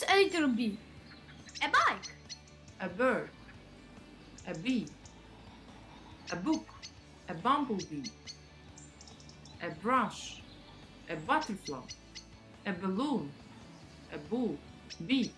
What's a little bee? A bike. A bird. A bee. A book. A bumblebee. A brush. A butterfly. A balloon. A bull. Bee.